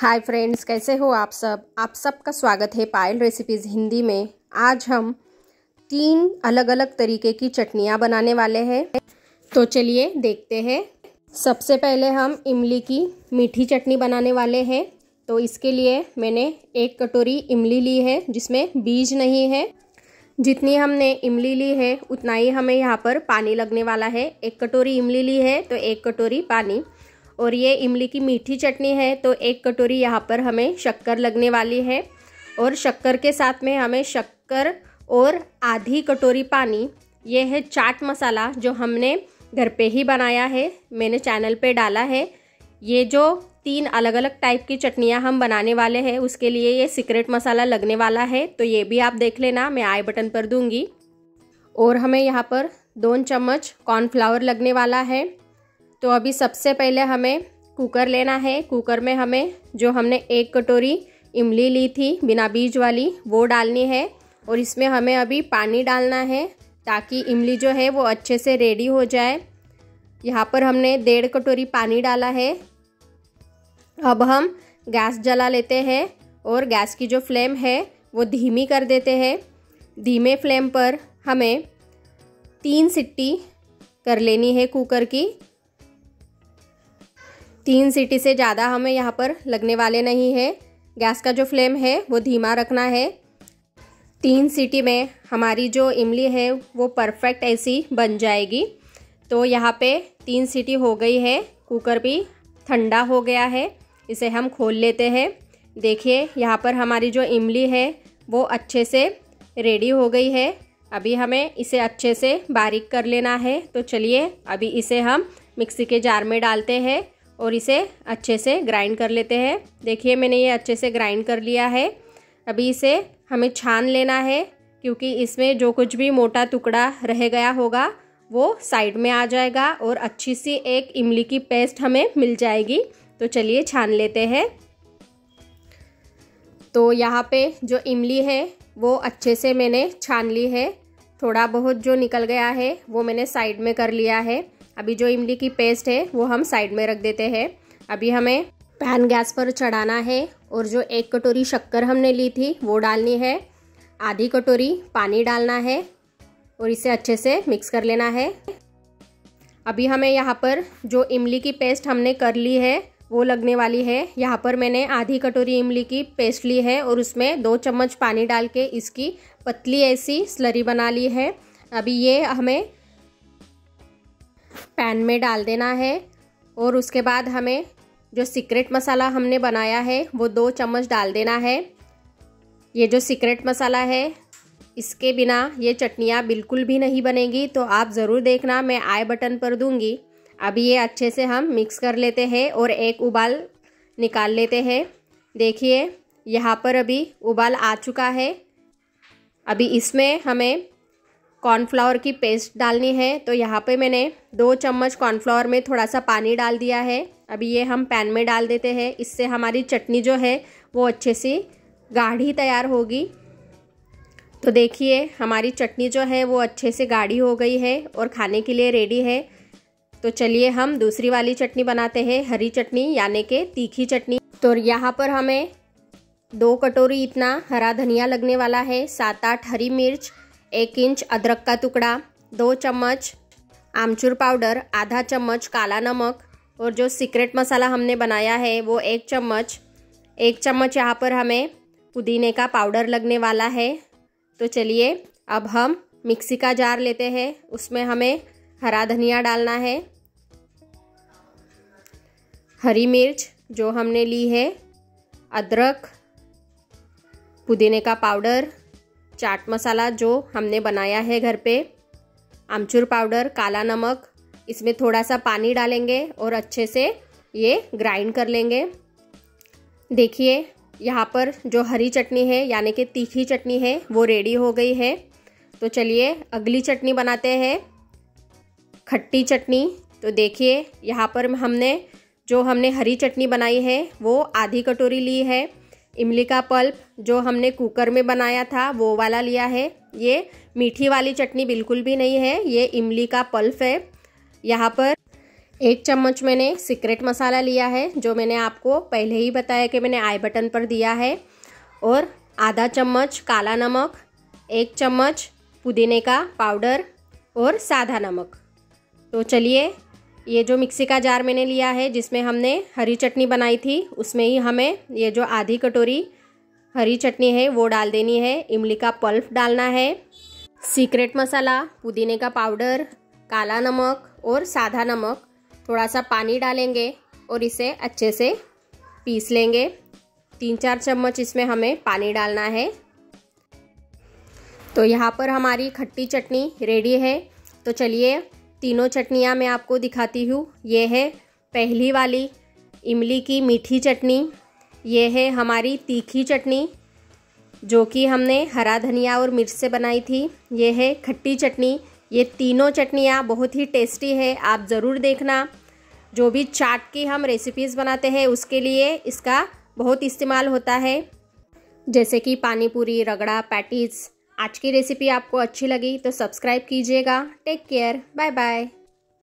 Hi friends, कैसे हो आप सब। आप सबका स्वागत है पायल रेसिपीज़ हिंदी में। आज हम 3 अलग अलग तरीके की चटनियाँ बनाने वाले हैं, तो चलिए देखते हैं। सबसे पहले हम इमली की मीठी चटनी बनाने वाले हैं। तो इसके लिए मैंने 1 कटोरी इमली ली है, जिसमें बीज नहीं है। जितनी हमने इमली ली है उतना ही हमें यहाँ पर पानी लगने वाला है। 1 कटोरी इमली ली है तो 1 कटोरी पानी। और ये इमली की मीठी चटनी है तो 1 कटोरी यहाँ पर हमें शक्कर लगने वाली है। और शक्कर के साथ में हमें शक्कर और आधी कटोरी पानी। ये है चाट मसाला जो हमने घर पे ही बनाया है, मैंने चैनल पे डाला है। ये जो 3 अलग अलग टाइप की चटनियाँ हम बनाने वाले हैं उसके लिए ये सीक्रेट मसाला लगने वाला है, तो ये भी आप देख लेना, मैं आई बटन पर दूँगी। और हमें यहाँ पर 2 चम्मच कॉर्नफ्लावर लगने वाला है। तो अभी सबसे पहले हमें कुकर लेना है। कुकर में हमें जो हमने 1 कटोरी इमली ली थी बिना बीज वाली वो डालनी है। और इसमें हमें अभी पानी डालना है ताकि इमली जो है वो अच्छे से रेडी हो जाए। यहाँ पर हमने 1.5 कटोरी पानी डाला है। अब हम गैस जला लेते हैं और गैस की जो फ्लेम है वो धीमी कर देते हैं। धीमे फ्लेम पर हमें 3 सीटी कर लेनी है कुकर की। 3 सीटी से ज़्यादा हमें यहाँ पर लगने वाले नहीं है। गैस का जो फ्लेम है वो धीमा रखना है। 3 सीटी में हमारी जो इमली है वो परफेक्ट ऐसी बन जाएगी। तो यहाँ पे 3 सीटी हो गई है, कुकर भी ठंडा हो गया है। इसे हम खोल लेते हैं। देखिए यहाँ पर हमारी जो इमली है वो अच्छे से रेडी हो गई है। अभी हमें इसे अच्छे से बारीक कर लेना है। तो चलिए अभी इसे हम मिक्सी के जार में डालते हैं और इसे अच्छे से ग्राइंड कर लेते हैं। देखिए मैंने ये अच्छे से ग्राइंड कर लिया है। अभी इसे हमें छान लेना है क्योंकि इसमें जो कुछ भी मोटा टुकड़ा रह गया होगा वो साइड में आ जाएगा और अच्छी सी एक इमली की पेस्ट हमें मिल जाएगी। तो चलिए छान लेते हैं। तो यहाँ पे जो इमली है वो अच्छे से मैंने छान ली है। थोड़ा बहुत जो निकल गया है वो मैंने साइड में कर लिया है। अभी जो इमली की पेस्ट है वो हम साइड में रख देते हैं। अभी हमें पैन गैस पर चढ़ाना है और जो 1 कटोरी शक्कर हमने ली थी वो डालनी है। आधी कटोरी पानी डालना है और इसे अच्छे से मिक्स कर लेना है। अभी हमें यहाँ पर जो इमली की पेस्ट हमने कर ली है वो लगने वाली है। यहाँ पर मैंने आधी कटोरी इमली की पेस्ट ली है और उसमें 2 चम्मच पानी डाल के इसकी पतली ऐसी स्लरी बना ली है। अभी ये हमें पैन में डाल देना है। और उसके बाद हमें जो सीक्रेट मसाला हमने बनाया है वो 2 चम्मच डाल देना है। ये जो सीक्रेट मसाला है इसके बिना ये चटनियाँ बिल्कुल भी नहीं बनेगी, तो आप ज़रूर देखना, मैं आई बटन पर दूंगी। अभी ये अच्छे से हम मिक्स कर लेते हैं और एक उबाल निकाल लेते हैं। देखिए यहाँ पर अभी उबाल आ चुका है। अभी इसमें हमें कॉर्नफ्लावर की पेस्ट डालनी है। तो यहाँ पे मैंने 2 चम्मच कॉर्नफ्लावर में थोड़ा सा पानी डाल दिया है। अभी ये हम पैन में डाल देते हैं। इससे हमारी चटनी जो है वो अच्छे से गाढ़ी तैयार होगी। तो देखिए हमारी चटनी जो है वो अच्छे से गाढ़ी हो गई है और खाने के लिए रेडी है। तो चलिए हम दूसरी वाली चटनी बनाते हैं, हरी चटनी यानी कि तीखी चटनी। तो यहाँ पर हमें 2 कटोरी इतना हरा धनिया लगने वाला है, 7-8 हरी मिर्च, 1 इंच अदरक का टुकड़ा, 2 चम्मच आमचूर पाउडर, आधा चम्मच काला नमक और जो सीक्रेट मसाला हमने बनाया है वो 1 चम्मच। 1 चम्मच यहाँ पर हमें पुदीने का पाउडर लगने वाला है। तो चलिए अब हम मिक्सी का जार लेते हैं, उसमें हमें हरा धनिया डालना है, हरी मिर्च जो हमने ली है, अदरक, पुदीने का पाउडर, चाट मसाला जो हमने बनाया है घर पे, आमचूर पाउडर, काला नमक। इसमें थोड़ा सा पानी डालेंगे और अच्छे से ये ग्राइंड कर लेंगे। देखिए यहाँ पर जो हरी चटनी है यानी कि तीखी चटनी है वो रेडी हो गई है। तो चलिए अगली चटनी बनाते हैं, खट्टी चटनी। तो देखिए यहाँ पर हमने हरी चटनी बनाई है वो आधी कटोरी ली है। इमली का पल्प जो हमने कुकर में बनाया था वो वाला लिया है। ये मीठी वाली चटनी बिल्कुल भी नहीं है, ये इमली का पल्प है। यहाँ पर एक चम्मच मैंने सीक्रेट मसाला लिया है जो मैंने आपको पहले ही बताया कि मैंने आई बटन पर दिया है, और आधा चम्मच काला नमक, एक चम्मच पुदीने का पाउडर और सादा नमक। तो चलिए, ये जो मिक्सी का जार मैंने लिया है जिसमें हमने हरी चटनी बनाई थी, उसमें ही हमें ये जो आधी कटोरी हरी चटनी है वो डाल देनी है। इमली का पल्प डालना है, सीक्रेट मसाला, पुदीने का पाउडर, काला नमक और सादा नमक, थोड़ा सा पानी डालेंगे और इसे अच्छे से पीस लेंगे। 3-4 चम्मच इसमें हमें पानी डालना है। तो यहाँ पर हमारी खट्टी चटनी रेडी है। तो चलिए, तीनों चटनियाँ मैं आपको दिखाती हूँ। ये है पहली वाली इमली की मीठी चटनी, ये है हमारी तीखी चटनी जो कि हमने हरा धनिया और मिर्च से बनाई थी, ये है खट्टी चटनी। ये तीनों चटनियाँ बहुत ही टेस्टी है, आप ज़रूर देखना। जो भी चाट की हम रेसिपीज़ बनाते हैं उसके लिए इसका बहुत इस्तेमाल होता है, जैसे कि पानी पूरी, रगड़ा, पैटीज। आज की रेसिपी आपको अच्छी लगी तो सब्सक्राइब कीजिएगा। Take care, bye bye.